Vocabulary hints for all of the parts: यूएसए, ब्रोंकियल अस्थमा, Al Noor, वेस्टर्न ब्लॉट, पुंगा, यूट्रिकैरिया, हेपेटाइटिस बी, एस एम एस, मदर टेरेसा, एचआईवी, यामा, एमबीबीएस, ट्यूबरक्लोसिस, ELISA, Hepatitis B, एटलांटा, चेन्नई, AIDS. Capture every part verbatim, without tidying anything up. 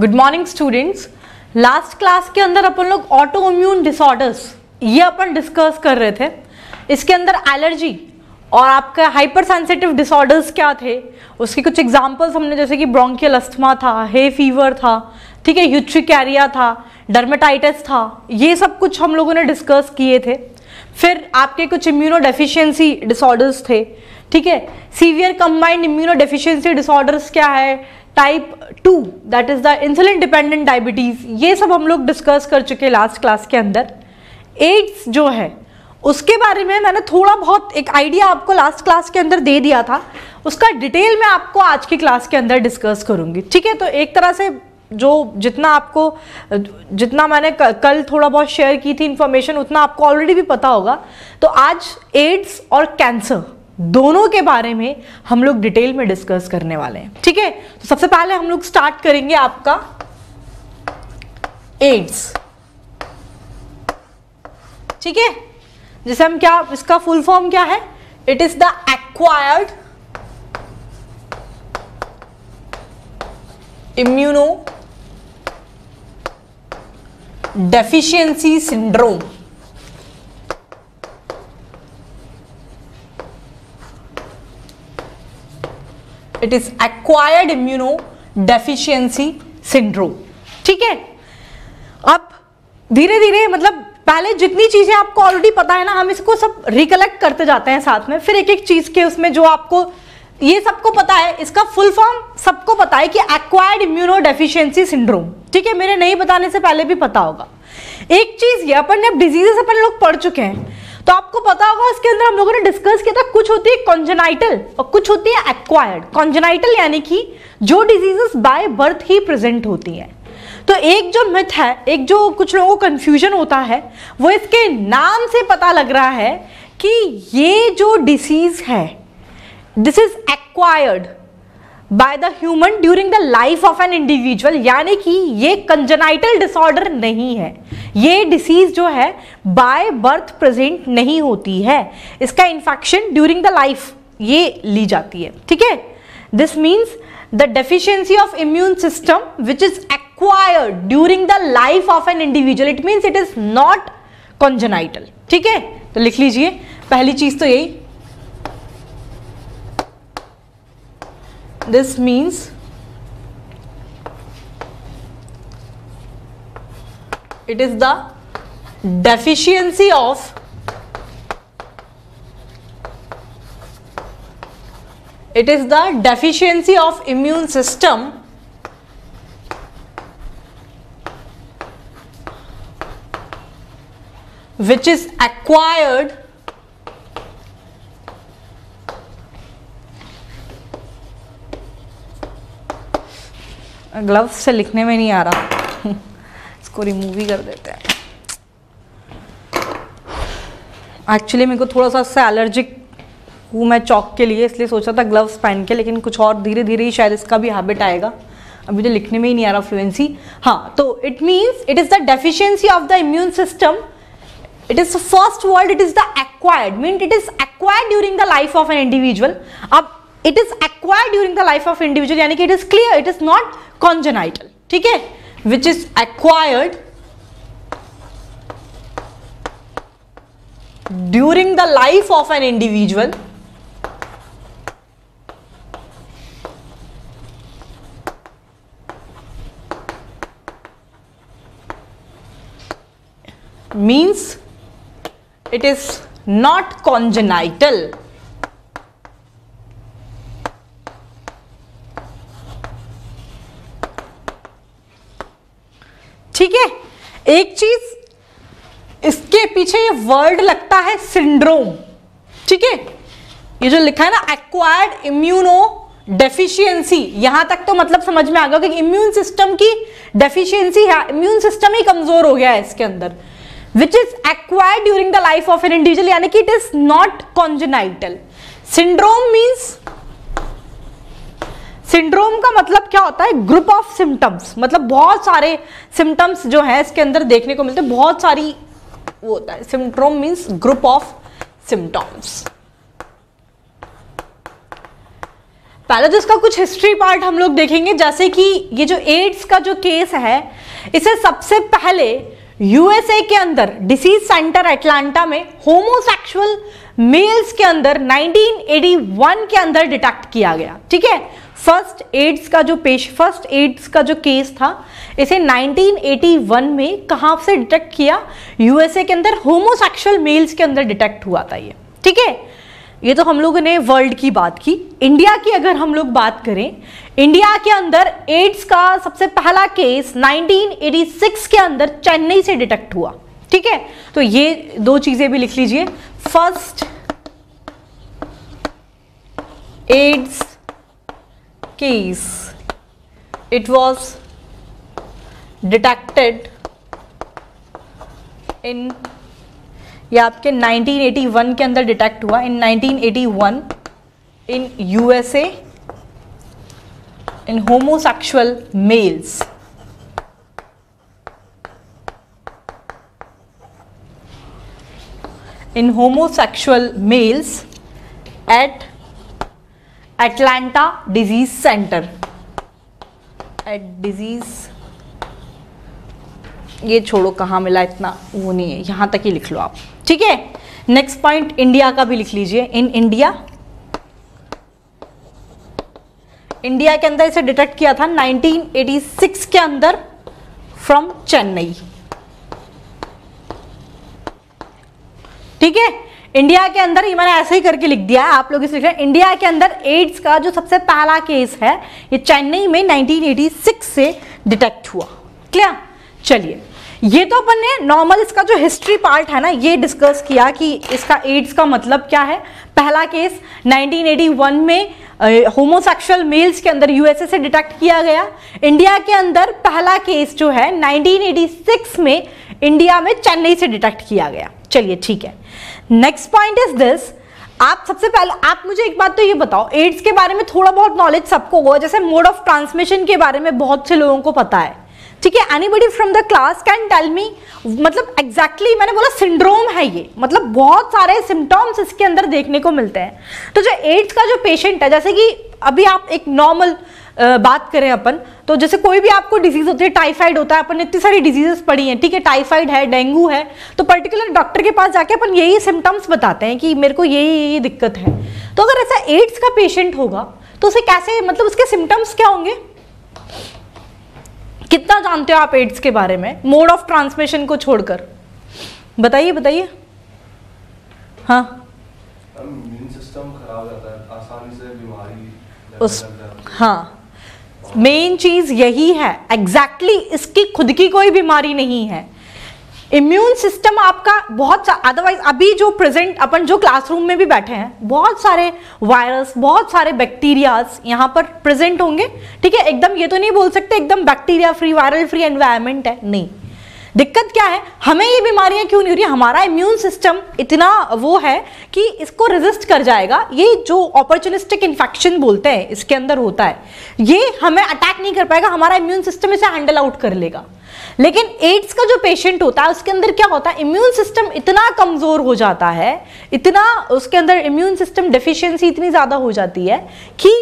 Good morning students. Last class के अंदर अपन लोग ऑटो इम्यून डिसऑर्डर्स ये अपन डिस्कस कर रहे थे। इसके अंदर एलर्जी और आपका हाइपर सेंसिटिव डिसऑर्डर्स क्या थे उसके कुछ एग्जांपल्स हमने, जैसे कि ब्रोंकियल अस्थमा था, हे फीवर था, ठीक है, यूट्रिकैरिया था, डर्मेटाइटिस था, ये सब कुछ हम लोगों ने डिस्कस किए थे। फिर आपके कुछ इम्यूनो डेफिशिएंसी डिसऑर्डर्स थे, ठीक है। Severe combined immunodeficiency disorders क्या है, type two that is the insulin dependent diabetes, ये सब हम लोग डिस्कस कर चुके लास्ट क्लास के अंदर। एड्स जो है उसके बारे में मैंने थोड़ा बहुत एक आइडिया आपको लास्ट क्लास के अंदर दे दिया था, उसका डिटेल मैं आपको आज की क्लास के अंदर डिस्कस करूंगी, ठीक है। तो एक तरह से जो जितना आपको जितना मैंने कल थोड़ा बहुत शेयर की थी इन्फॉर्मेशन उतना आपको ऑलरेडी भी पता होगा। तो आज एड्स और कैंसर दोनों के बारे में हम लोग डिटेल में डिस्कस करने वाले हैं, ठीक है। तो सबसे पहले हम लोग स्टार्ट करेंगे आपका एड्स, ठीक है, जिसे हम क्या, इसका फुल फॉर्म क्या है, it is the acquired immunodeficiency syndrome. It is acquired immunodeficiency syndrome, ठीक है। अब धीरे धीरे मतलब पहले जितनी चीजें आपको ऑलरेडी पता है ना, हम इसको सब रिकलेक्ट करते जाते हैं साथ में, फिर एक एक चीज के उसमें जो आपको ये सबको पता है, इसका फुल फॉर्म सबको पता है कि एक्वायर्ड इम्यूनो डेफिशिएंसी सिंड्रोम, ठीक है, मेरे नहीं बताने से पहले भी पता होगा। एक चीज ये अपन ने अब डिजीजेस अपन लोग पढ़ चुके हैं तो आपको पता होगा, इसके अंदर हम लोगों ने डिस्कस किया था, कुछ होती है कॉन्जेनाइटल और कुछ होती है एक्वायर्ड। कॉन्जेनाइटल यानी कि जो डिजीजेस बाय बर्थ ही प्रेजेंट होती हैं। तो एक जो मिथ है, एक जो कुछ लोगों को कंफ्यूजन होता है, वो इसके नाम से पता लग रहा है कि ये जो डिसीज है this is acquired by the human during the life of an individual, यानी कि ये कंजेनाइटल डिसऑर्डर नहीं है, ये डिसीज जो है बाय बर्थ प्रेजेंट नहीं होती है, इसका इन्फेक्शन ड्यूरिंग द लाइफ ये ली जाती है, ठीक है। This means the deficiency of immune system which is acquired during the life of an individual, it means it is not congenital, ठीक है। तो लिख लीजिए पहली चीज तो यही, this means it is the deficiency of it is the deficiency of immune system which is acquired gloves से लिखने में नहीं आ रहा इसको रिमूव ही कर देते हैं। एक्चुअली मेरे को थोड़ा सा इससे एलर्जिक हूँ मैं चौक के लिए, इसलिए सोचा था ग्लव्स पहन के, लेकिन कुछ और धीरे धीरे ही शायद इसका भी हैबिट आएगा, अभी तो लिखने में ही नहीं आ रहा फ्लुएंसी। हाँ, तो it means it is the deficiency of the immune system, it is first word, it is the acquired mean it is acquired during the life of an individual. अब it is acquired during the life of individual यानी कि it is clear it is not congenital, ठीक है, which is acquired during the life of an individual, means it is not congenital. ठीक है, एक चीज इसके पीछे ये वर्ड लगता है सिंड्रोम, ठीक है, ये जो लिखा है ना एक्वायर्ड इम्यूनो डेफिशिएंसी, यहां तक तो मतलब समझ में आ गया कि इम्यून सिस्टम की डेफिशिएंसी है, इम्यून सिस्टम ही कमजोर हो गया है इसके अंदर, which is acquired during the life of an individual यानी कि it is not congenital. Syndrome means, syndrome का मतलब क्या होता है, ग्रुप ऑफ सिम्टम्स, मतलब बहुत सारे सिम्टम्स जो है इसके अंदर देखने को मिलते हैं, बहुत सारी वो होता है syndrome means group of symptoms. Pathologist का कुछ हिस्ट्री पार्ट हम लोग देखेंगे, जैसे कि ये जो एड्स का जो केस है, इसे सबसे पहले यूएसए के अंदर डिसीज सेंटर एटलांटा में होमोसेक्सुअल मेल्स के अंदर नाइनटीन एटी वन के अंदर डिटेक्ट किया गया। ठीक है, फर्स्ट एड्स का जो पेश फर्स्ट एड्स का जो केस था, इसे नाइनटीन एटी वन में कहाँ से डिटेक्ट किया? यूएसए के अंदर होमोसेक्सुअल मेल्स के अंदर डिटेक्ट हुआ था ये। ठीक है, ये तो हम लोगों ने वर्ल्ड की बात की। इंडिया की अगर हम लोग बात करें, इंडिया के अंदर एड्स का सबसे पहला केस नाइनटीन एटी सिक्स के अंदर चेन्नई से डिटेक्ट हुआ। ठीक है, तो ये दो चीजें भी लिख लीजिए, first AIDS case it was detected in, ये आपके नाइनटीन एटी वन के अंदर डिटेक्ट हुआ, in nineteen eighty one in यूएसए in homosexual males. In homosexual males at एटलांटा disease centre, at disease, ये छोड़ो कहाँ मिला, इतना वो नहीं है, यहाँ तक ही लिख लो आप। ठीक है, नेक्स्ट पॉइंट इंडिया का भी लिख लीजिए, इन इंडिया, इंडिया के अंदर इसे डिटेक्ट किया था नाइनटीन एटी सिक्स के अंदर फ्रॉम चेन्नई। ठीक है, इंडिया के अंदर, ये मैंने ऐसे ही करके लिख दिया है, आप लोग इसे लिख रहे हैं, इंडिया के अंदर एड्स का जो सबसे पहला केस है, ये चेन्नई में नाइनटीन एटी सिक्स से डिटेक्ट हुआ। क्लियर? चलिए, ये तो अपन ने नॉर्मल इसका जो हिस्ट्री पार्ट है ना, ये डिस्कस किया कि इसका एड्स का मतलब क्या है। पहला केस नाइनटीन एटी वन में होमोसेक्सुअल मेल्स के अंदर यूएसए से डिटेक्ट किया गया। इंडिया के अंदर पहला केस जो है नाइनटीन एटी सिक्स में इंडिया में चेन्नई से डिटेक्ट किया गया। चलिए ठीक है, नेक्स्ट पॉइंट इज दिस। आप सबसे पहले आप मुझे एक बात तो ये बताओ, एड्स के बारे में थोड़ा बहुत नॉलेज सबको होगा, जैसे मोड ऑफ ट्रांसमिशन के बारे में बहुत से लोगों को पता है। ठीक है, anybody from the class can tell me, मतलब एग्जैक्टली exactly, मैंने बोला सिंड्रोम है ये, मतलब बहुत सारे सिम्टम्स इसके अंदर देखने को मिलते हैं। तो जो एड्स का जो पेशेंट है, जैसे कि अभी आप एक नॉर्मल बात करें अपन, तो जैसे कोई भी आपको डिजीज होती है, टाइफाइड होता है, अपन इतनी सारी डिजीजेस पढ़ी हैं। ठीक है, टाइफाइड है, डेंगू है, तो पर्टिकुलर डॉक्टर के पास जाके अपन यही सिम्टम्स बताते हैं कि मेरे को ये ये दिक्कत है। तो अगर ऐसा एड्स का पेशेंट होगा तो उसे कैसे, मतलब उसके सिम्टम्स क्या होंगे? कितना जानते हो आप एड्स के बारे में, मोड ऑफ ट्रांसमिशन को छोड़कर? बताइए बताइए। हाँ, इम्यून सिस्टम खराब रहता है, आसानी से बीमारी उस, हाँ मेन चीज यही है एग्जैक्टली exactly, इसकी खुद की कोई बीमारी नहीं है, इम्यून सिस्टम आपका बहुत, अदरवाइज अभी जो प्रेजेंट अपन जो क्लासरूम में भी बैठे हैं, बहुत सारे वायरस, बहुत सारे बैक्टीरियाज यहाँ पर प्रेजेंट होंगे। ठीक है, एकदम ये तो नहीं बोल सकते एकदम bacteria free, viral free environment है, नहीं। दिक्कत क्या है, हमें ये बीमारियां क्यों नहीं हो रही? हमारा इम्यून सिस्टम इतना वो है कि इसको रेजिस्ट कर जाएगा। ये जो अपॉर्चुनिस्टिक इन्फेक्शन बोलते हैं, इसके अंदर होता है, ये हमें अटैक नहीं कर पाएगा, हमारा इम्यून सिस्टम इसे हैंडल आउट कर लेगा। लेकिन एड्स का जो पेशेंट होता है, उसके अंदर क्या होता है, इम्यून सिस्टम इतना कमजोर हो जाता है, इतना उसके अंदर इम्यून सिस्टम डेफिशिएंसी इतनी ज्यादा हो जाती है कि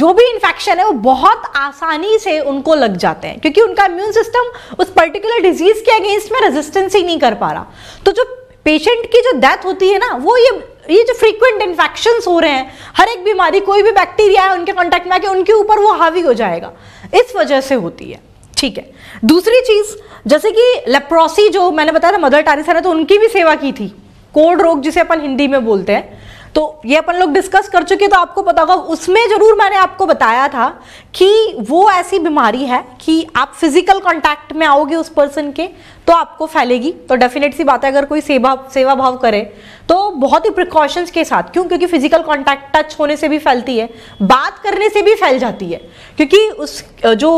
जो भी इन्फेक्शन है वो बहुत आसानी से उनको लग जाते हैं, क्योंकि उनका इम्यून सिस्टम उस पर्टिकुलर डिजीज के अगेंस्ट में रेजिस्टेंस ही नहीं कर पा रहा। तो जो पेशेंट की जो डेथ होती है ना, वो ये ये जो फ्रीक्वेंट इन्फेक्शंस हो रहे हैं, हर एक बीमारी, कोई भी बैक्टीरिया है उनके कॉन्टैक्ट में आके उनके ऊपर वो हावी हो जाएगा, इस वजह से होती है। ठीक है, दूसरी चीज जैसे कि लेप्रोसी, जो मैंने बताया था मदर टेरेसा ने तो उनकी भी सेवा की थी, कोढ़ रोग जिसे अपन हिंदी में बोलते हैं, तो ये अपन लोग डिस्कस कर चुके, तो आपको पता होगा। उसमें जरूर मैंने आपको बताया था कि वो ऐसी बीमारी है कि आप फिजिकल कांटेक्ट में आओगे उस पर्सन के तो आपको फैलेगी। तो डेफिनेट सी बात है, अगर कोई सेवा सेवा भाव करे तो बहुत ही प्रिकॉशंस के साथ, क्यों? क्योंकि फिजिकल कांटेक्ट, टच होने से भी फैलती है, बात करने से भी फैल जाती है, क्योंकि उस जो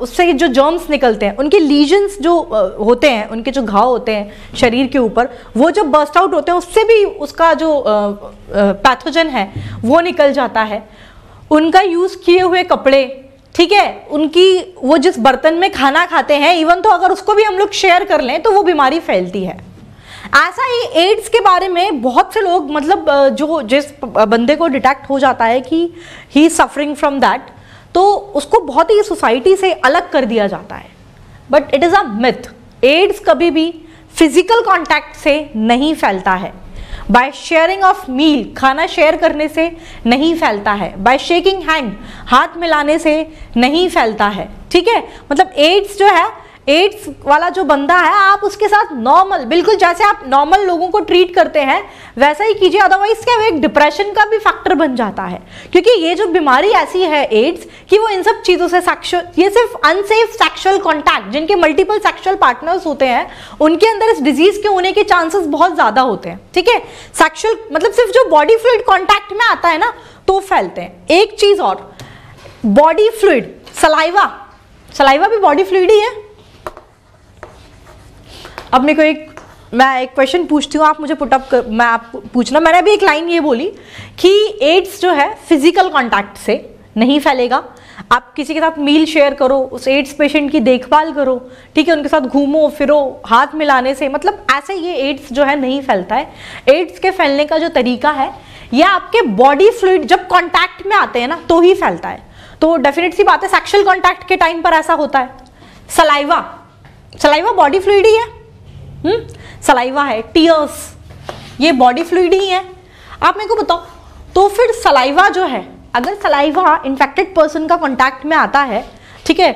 उससे जो जर्म्स निकलते हैं, उनके लीजन्स जो होते हैं, उनके जो घाव होते हैं शरीर के ऊपर, वो जो बर्स्ट आउट होते हैं उससे भी उसका जो पैथोजन है वो निकल जाता है। उनका यूज़ किए हुए कपड़े, ठीक है, उनकी वो जिस बर्तन में खाना खाते हैं, इवन तो अगर उसको भी हम लोग शेयर कर लें तो वो बीमारी फैलती है। ऐसा ही एड्स के बारे में बहुत से लोग, मतलब जो जिस बंदे को डिटेक्ट हो जाता है कि he is suffering from that, तो उसको बहुत ही सोसाइटी से अलग कर दिया जाता है। But it is a myth. AIDS कभी भी फिजिकल कांटेक्ट से नहीं फैलता है। बाय शेयरिंग ऑफ मील, खाना शेयर करने से नहीं फैलता है। बाय शेकिंग हैंड, हाथ मिलाने से नहीं फैलता है। ठीक है, मतलब एड्स जो है, एड्स वाला जो बंदा है, आप उसके साथ नॉर्मल, बिल्कुल जैसे आप नॉर्मल लोगों को ट्रीट करते हैं वैसा ही कीजिए, अदरवाइज क्या एक डिप्रेशन का भी फैक्टर बन जाता है। क्योंकि ये जो बीमारी ऐसी है एड्स कि वो इन सब चीज़ों से सेक्सुअल, ये सिर्फ अनसेफ सेक्सुअल कॉन्टैक्ट, जिनके मल्टीपल सेक्सुअल पार्टनर्स होते हैं उनके अंदर इस डिजीज़ के होने के चांसेस बहुत ज़्यादा होते हैं। ठीक है, सेक्शुअल मतलब सिर्फ जो बॉडी फ्लूइड कॉन्टैक्ट में आता है ना, तो फैलते हैं। एक चीज़ और, बॉडी फ्लूइड, सलाइवा, सलाइवा भी बॉडी फ्लूइड ही है। अब मेरे को एक, मैं एक क्वेश्चन पूछती हूँ, आप मुझे पुट अप, मैं आपको पूछना। मैंने अभी एक लाइन ये बोली कि एड्स जो है फिजिकल कांटेक्ट से नहीं फैलेगा। आप किसी के साथ मील शेयर करो, उस एड्स पेशेंट की देखभाल करो, ठीक है, उनके साथ घूमो फिरो, हाथ मिलाने से, मतलब ऐसे ये एड्स जो है नहीं फैलता है। एड्स के फैलने का जो तरीका है, यह आपके बॉडी फ्लूइड जब कॉन्टैक्ट में आते हैं ना तो ही फैलता है। तो डेफिनेट सी बात है, सेक्शुअल कॉन्टैक्ट के टाइम पर ऐसा होता है। सलाइवा, सलाइवा बॉडी फ्लूइड ही है, हम्म सलाइवा है। टीयर्स, ये बॉडी फ्लूइड ही है। आप मेरे को बताओ, तो फिर सलाइवा जो है, अगर सलाइवा इन्फेक्टेड पर्सन का कॉन्टैक्ट में आता है, ठीक है,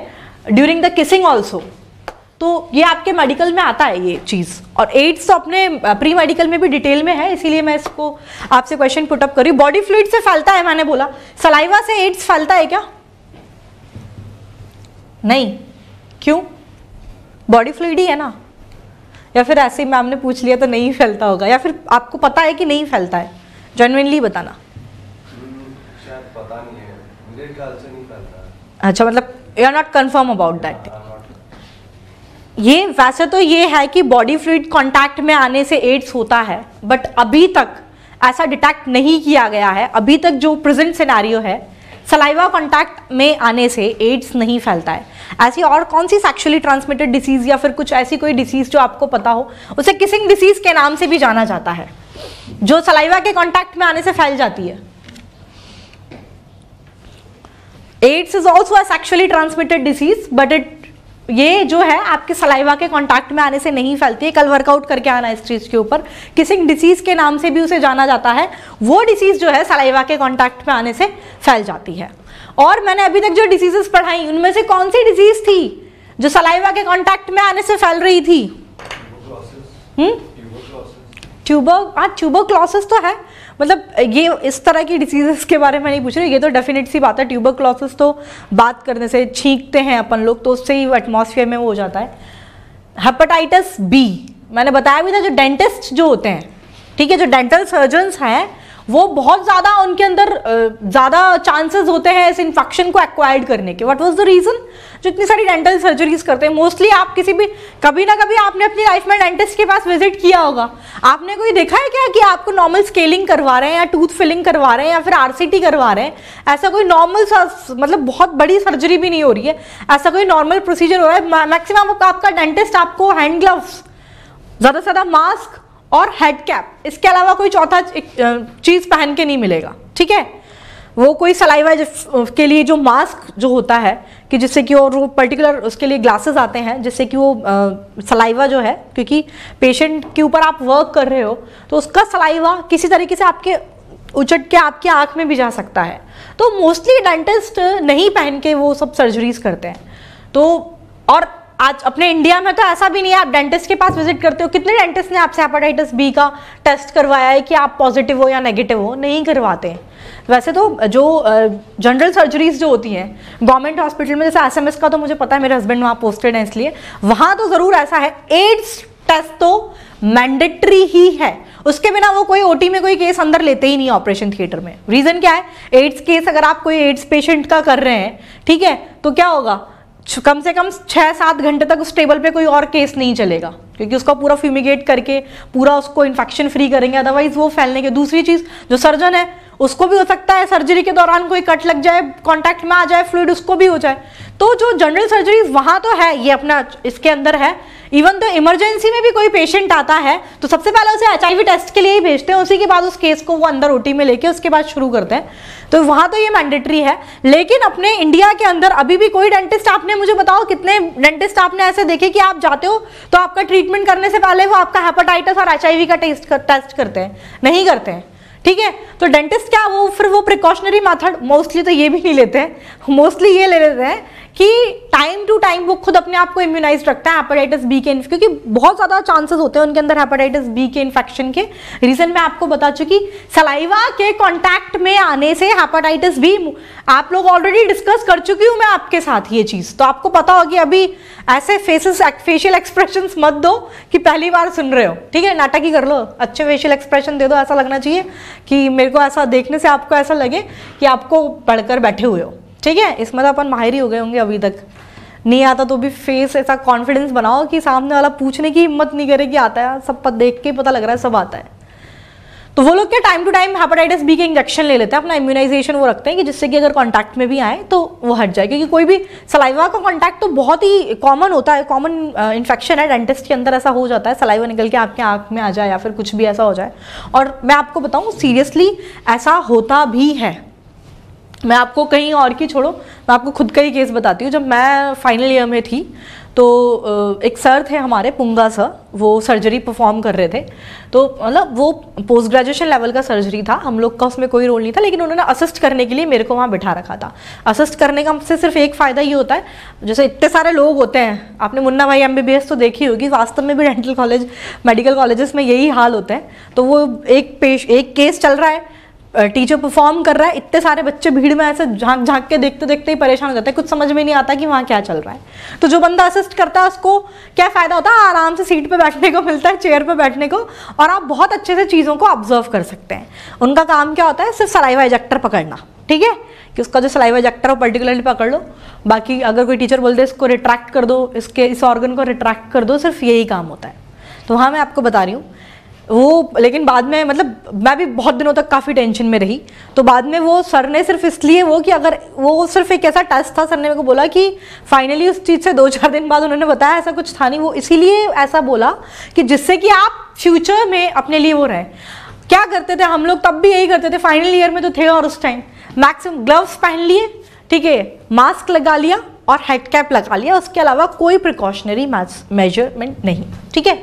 ड्यूरिंग द किसिंग ऑल्सो, तो ये आपके मेडिकल में आता है ये चीज़। और एड्स तो अपने प्री मेडिकल में भी डिटेल में है, इसीलिए मैं इसको आपसे क्वेश्चन पुटअप करी। बॉडी फ्लूइड से फैलता है मैंने बोला, सलाइवा से एड्स फैलता है क्या? नहीं, क्यों? बॉडी फ्लूइड ही है ना। या फिर ऐसे ही मैम ने पूछ लिया तो नहीं फैलता होगा, या फिर आपको पता है कि नहीं फैलता है? जेन्युइनली बताना। शायद पता नहीं है, मेरे ख्याल से नहीं फैलता। अच्छा, मतलब you are not confirm about that. ये वैसे तो ये है कि बॉडी फ्लूइड कांटेक्ट में आने से एड्स होता है, बट अभी तक ऐसा डिटेक्ट नहीं किया गया है। अभी तक जो प्रेजेंट सिनेरियो है, सलाइवा कांटेक्ट में आने से एड्स नहीं फैलता है। ऐसी और कौन सी सेक्सुअली ट्रांसमिटेड डिसीज़ या फिर कुछ ऐसी कोई डिसीज़ जो आपको पता हो? उसे किसिंग डिसीज़ के नाम से भी जाना जाता है, जो सलाइवा के कांटेक्ट में आने से फैल जाती है। AIDS is also a sexually transmitted disease, but it, ये जो है आपके सलाइवा के कांटेक्ट में आने से नहीं फैलती है। कल वर्कआउट करके आना इस चीज़ के ऊपर। किसिंग डिसीज के नाम से भी उसे जाना जाता है। वो डिसीज़ जो है सलाइवा के कांटेक्ट में आने से फैल जाती है। और मैंने अभी तक जो डिसीजेस पढ़ाई, उनमें से कौन सी डिजीज़ थी जो सलाइवा के कांटेक्ट में आने से फैल रही थी? ट्यूबर, हाँ, ट्यूबरक्लोसिस तो है। मतलब ये इस तरह की डिसीजेस के बारे में नहीं पूछ रही, ये तो डेफिनेट सी बात है। ट्यूबरक्लोसिस तो बात करने से, छींकते हैं अपन लोग, तो उससे ही एटमॉस्फेयर में वो हो जाता है। हेपेटाइटिस बी, मैंने बताया भी था, जो डेंटिस्ट जो होते हैं, ठीक है, जो डेंटल सर्जन्स हैं, वो बहुत ज़्यादा, उनके अंदर ज़्यादा चांसेस होते हैं इस इन्फेक्शन को एक्वायर्ड करने के। What was the reason? जो इतनी सारी डेंटल सर्जरीज करते हैं मोस्टली, आप किसी भी, कभी ना कभी आपने अपनी लाइफ में डेंटिस्ट के पास विजिट किया होगा। आपने कोई देखा है क्या कि आपको नॉर्मल स्केलिंग करवा रहे हैं, या टूथ फिलिंग करवा रहे हैं, या फिर आरसीटी करवा रहे हैं? ऐसा कोई नॉर्मल, मतलब बहुत बड़ी सर्जरी भी नहीं हो रही है, ऐसा कोई नॉर्मल प्रोसीजर हो रहा है। मैक्सिमम आपका डेंटिस्ट आपको हैंड ग्लव्स, ज़्यादा से ज़्यादा मास्क और हेड कैप, इसके अलावा कोई चौथा चीज़ पहन के नहीं मिलेगा। ठीक है, वो कोई सलाइवा के लिए जो मास्क जो होता है कि जिससे कि, और वो पर्टिकुलर उसके लिए ग्लासेस आते हैं जिससे कि वो सलाइवा जो है, क्योंकि पेशेंट के ऊपर आप वर्क कर रहे हो तो उसका सलाइवा किसी तरीके से आपके उचट के आपकी आँख में भी जा सकता है। तो मोस्टली डेंटिस्ट नहीं पहन के वो सब सर्जरीज करते हैं। तो और आज अपने इंडिया में तो ऐसा भी नहीं है, आप डेंटिस्ट के पास विजिट करते हो, कितने डेंटिस्ट ने आपसे हेपेटाइटिस बी का टेस्ट करवाया है कि आप पॉजिटिव हो या नेगेटिव हो? नहीं करवाते हैं। वैसे तो जो जनरल सर्जरीज जो होती हैं गवर्नमेंट हॉस्पिटल में, जैसे एस एम एस का तो मुझे पता है, मेरे हस्बैंड वहाँ पोस्टेड हैं, इसलिए वहाँ तो ज़रूर ऐसा है। एड्स टेस्ट तो मैंडेटरी ही है, उसके बिना वो कोई ओटी में कोई केस अंदर लेते ही नहीं ऑपरेशन थिएटर में। रीज़न क्या है? एड्स केस अगर आप कोई एड्स पेशेंट का कर रहे हैं, ठीक है, तो क्या होगा, कम से कम छः सात घंटे तक उस टेबल पे कोई और केस नहीं चलेगा, क्योंकि उसका पूरा फ्यूमिगेट करके पूरा उसको इन्फेक्शन फ्री करेंगे, अदरवाइज वो फैलने के। दूसरी चीज़, जो सर्जन है उसको भी हो सकता है सर्जरी के दौरान कोई कट लग जाए, कांटेक्ट में आ जाए फ्लूइड, उसको भी हो जाए। तो जो जनरल सर्जरीज वहाँ तो है, ये अपना इसके अंदर है, इवन तो इमरजेंसी में भी कोई पेशेंट आता है तो सबसे पहले उसे एचआईवी टेस्ट के लिए ही भेजते हैं, उसी के बाद उस केस को वो अंदर ओटी में लेके उसके बाद शुरू करते हैं, तो वहाँ तो ये मैंडेटरी है। लेकिन अपने इंडिया के अंदर अभी भी कोई डेंटिस्ट, आपने मुझे बताओ कितने डेंटिस्ट आपने ऐसे देखे कि आप जाते हो तो आपका ट्रीटमेंट करने से पहले वो आपका हेपेटाइटिस और एचआईवी का टेस्ट टेस्ट करते हैं? नहीं करते हैं, ठीक है। तो डेंटिस्ट क्या वो फिर वो प्रिकॉशनरी मेथड मोस्टली तो ये भी नहीं लेते हैं, मोस्टली ये ले लेते हैं कि टाइम टू टाइम वो खुद अपने आप को इम्यूनाइज रखता है हेपेटाइटिस बी के, क्योंकि बहुत ज़्यादा चांसेस होते हैं उनके अंदर हेपेटाइटिस बी के इन्फेक्शन के। रीज़न मैं आपको बता चुकी, सलाइवा के कांटेक्ट में आने से हेपेटाइटिस बी, आप लोग ऑलरेडी डिस्कस कर चुकी हूँ मैं आपके साथ ये चीज़, तो आपको पता होगी। अभी ऐसे फेसेस फेशियल एक्सप्रेशन मत दो कि पहली बार सुन रहे हो, ठीक है, नाटक ही कर लो, अच्छे फेशियल एक्सप्रेशन दे दो, ऐसा लगना चाहिए कि मेरे को ऐसा देखने से आपको ऐसा लगे कि आपको पढ़कर बैठे हुए हो, ठीक है। इसमें तो अपन माहिर ही हो गए होंगे अभी तक, नहीं आता तो भी फेस ऐसा कॉन्फिडेंस बनाओ कि सामने वाला पूछने की हिम्मत नहीं करे कि आता है, सब पता देख के पता लग रहा है सब आता है। तो वो लोग क्या time to time हेपेटाइटिस बी के इंजेक्शन ले लेते हैं, अपना इम्यूनाइजेशन वो रखते हैं कि जिससे कि अगर कांटेक्ट में भी आए तो वो हट जाए, क्योंकि कोई भी सलाइवा का कांटेक्ट तो बहुत ही कॉमन होता है, कॉमन इन्फेक्शन है डेंटिस्ट के अंदर, ऐसा हो जाता है सलाइवा निकल के आपके आँख में आ जाए या फिर कुछ भी ऐसा हो जाए। और मैं आपको बताऊँ सीरियसली ऐसा होता भी है, मैं आपको कहीं और की छोड़ो, मैं आपको खुद का ही केस बताती हूँ। जब मैं फाइनल ईयर में थी तो एक सर थे हमारे, पुंगा सर, वो सर्जरी परफॉर्म कर रहे थे, तो मतलब वो पोस्ट ग्रेजुएशन लेवल का सर्जरी था, हम लोग का उसमें कोई रोल नहीं था, लेकिन उन्होंने असिस्ट करने के लिए मेरे को वहाँ बिठा रखा था। असिस्ट करने का हमसे सिर्फ एक फ़ायदा ये होता है, जैसे इतने सारे लोग होते हैं, आपने मुन्ना भाई एमबीबीएस तो देखी होगी, वास्तव में भी डेंटल कॉलेज मेडिकल कॉलेजेस में यही हाल होता है। तो वो एक पेश एक केस चल रहा है, टीचर परफॉर्म कर रहा है, इतने सारे बच्चे भीड़ में ऐसे झांक झांक के देखते देखते ही परेशान हो जाते हैं, कुछ समझ में नहीं आता कि वहाँ क्या चल रहा है। तो जो बंदा असिस्ट करता है उसको क्या फ़ायदा होता है, आराम से सीट पे बैठने को मिलता है, चेयर पे बैठने को, और आप बहुत अच्छे से चीज़ों को ऑब्जर्व कर सकते हैं। उनका काम क्या होता है, सिर्फ सलाइवा इजेक्टर पकड़ना, ठीक है, कि उसका जो सलाइवा इजेक्टर हो पर्टिकुलरली पकड़ लो, बाकी अगर कोई टीचर बोल दे इसको रिट्रैक्ट कर दो, इसके इस ऑर्गन को रिट्रैक्ट कर दो, सिर्फ यही काम होता है। तो हाँ मैं आपको बता रही हूँ वो, लेकिन बाद में मतलब मैं भी बहुत दिनों तक काफ़ी टेंशन में रही। तो बाद में वो सर ने सिर्फ इसलिए वो कि अगर वो सिर्फ एक ऐसा टेस्ट था, सर ने मेरे को बोला कि फाइनली उस चीज़ से दो चार दिन बाद उन्होंने बताया ऐसा कुछ था नहीं, वो इसीलिए ऐसा बोला कि जिससे कि आप फ्यूचर में अपने लिए वो रहे। क्या करते थे हम लोग, तब भी यही करते थे, फाइनल ईयर में तो थे, और उस टाइम मैक्सिमम ग्लव्स पहन लिए, ठीक है, मास्क लगा लिया और हेड कैप लगा लिया, उसके अलावा कोई प्रिकॉशनरी मेजरमेंट नहीं, ठीक है।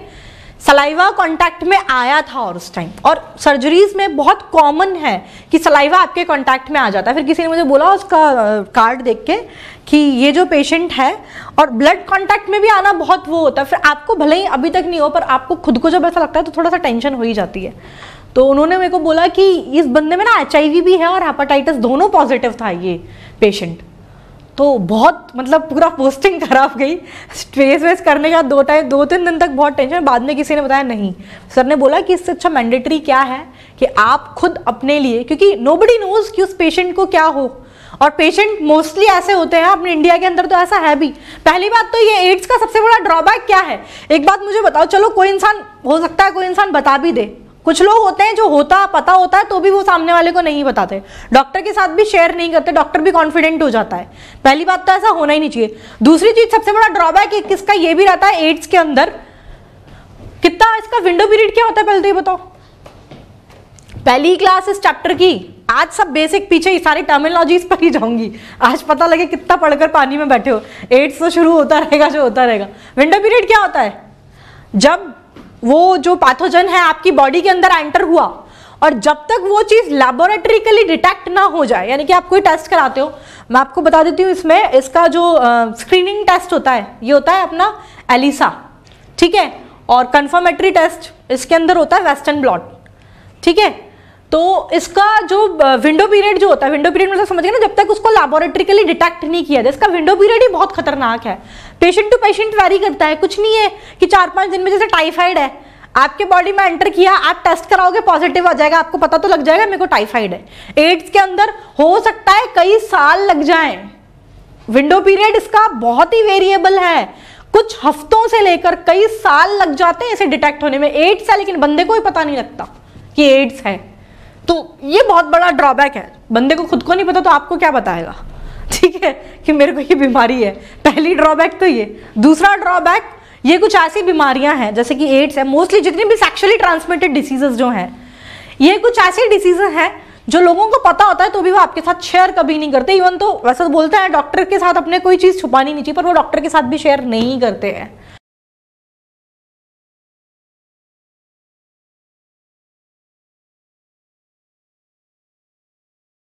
सलाइवा कांटेक्ट में आया था और उस टाइम, और सर्जरीज में बहुत कॉमन है कि सलाइवा आपके कांटेक्ट में आ जाता है। फिर किसी ने मुझे बोला उसका कार्ड देख के कि ये जो पेशेंट है, और ब्लड कांटेक्ट में भी आना बहुत वो होता है, फिर आपको भले ही अभी तक नहीं हो पर आपको खुद को जब ऐसा लगता है तो थोड़ा सा टेंशन हो ही जाती है। तो उन्होंने मेरे को बोला कि इस बंदे में ना एचआईवी भी है और हेपेटाइटिस दोनों पॉजिटिव था ये पेशेंट। तो बहुत मतलब पूरा पोस्टिंग खराब गई, स्ट्रेस वेस करने का दो टाइम दो तीन दिन तक बहुत टेंशन। बाद में किसी ने बताया नहीं, सर ने बोला कि इससे अच्छा मैंडेटरी क्या है कि आप खुद अपने लिए, क्योंकि नोबडी नोज कि उस पेशेंट को क्या हो, और पेशेंट मोस्टली ऐसे होते हैं, अपने इंडिया के अंदर तो ऐसा है भी। पहली बात तो ये एड्स का सबसे बड़ा ड्रॉबैक क्या है, एक बात मुझे बताओ, चलो कोई इंसान हो सकता है कोई इंसान बता भी दे, कुछ लोग होते हैं जो होता पता होता है तो भी वो सामने वाले को नहीं बताते, डॉक्टर के साथ भी शेयर नहीं करते, डॉक्टर भी कॉन्फिडेंट हो जाता है। पहली बात तो ऐसा होना ही नहीं चाहिए। दूसरी चीज सबसे बड़ा ड्रॉबैक किसका ये भी रहता है एड्स के अंदर, कितना इसका विंडो पीरियड क्या होता है पहले तो ये बताओ। पहली क्लास इस चैप्टर की, आज सब बेसिक पीछे ही सारी टर्मिनोलॉजीज पर ही जाऊंगी, आज पता लगे कितना पढ़कर पानी में बैठे हो। एड्स तो शुरू होता रहेगा जो होता रहेगा। विंडो पीरियड क्या होता है, जब वो जो पैथोजन है आपकी बॉडी के अंदर एंटर हुआ और जब तक वो चीज़ लैबोरेटरीकली डिटेक्ट ना हो जाए, यानी कि आप कोई टेस्ट कराते हो, मैं आपको बता देती हूँ इसमें इसका जो स्क्रीनिंग टेस्ट होता है ये होता है अपना एलिसा, ठीक है, और कन्फर्मेटरी टेस्ट इसके अंदर होता है वेस्टर्न ब्लॉट, ठीक है। तो इसका जो विंडो पीरियड जो होता है, विंडो पीरियड मतलब समझ गए ना, जब तक उसको लैबोरेटरीकली डिटेक्ट नहीं किया जाए, इसका विंडो पीरियड ही बहुत खतरनाक है। पेशेंट टू पेशेंट वेरी करता है, कुछ नहीं है कि चार पांच दिन में, जैसे टाइफाइड है आपके बॉडी में एंटर किया, आप टेस्ट कराओगे पॉजिटिव आ जाएगा, आपको पता तो लग जाएगा मेरे को टाइफाइड है। एड्स के अंदर हो सकता है कई साल लग जाए, विंडो पीरियड इसका बहुत ही वेरिएबल है, कुछ हफ्तों से लेकर कई साल लग जाते हैं इसे डिटेक्ट होने में। एड्स है लेकिन बंदे को ही पता नहीं लगता कि एड्स है, तो ये बहुत बड़ा ड्रॉबैक है, बंदे को खुद को नहीं पता तो आपको क्या बताएगा, ठीक है, कि मेरे को ये बीमारी है, पहली ड्रॉबैक तो ये। दूसरा ड्रॉबैक ये कुछ ऐसी बीमारियां हैं जैसे कि एड्स है, मोस्टली जितनी भी सेक्सुअली ट्रांसमिटेड डिसीजेज जो हैं, ये कुछ ऐसी डिसीजेज हैं जो लोगों को पता होता है तो भी वो आपके साथ शेयर कभी नहीं करते। इवन तो वैसे बोलते हैं डॉक्टर के साथ अपने कोई चीज़ छुपानी नहीं चाहिए, पर वो डॉक्टर के साथ भी शेयर नहीं करते हैं।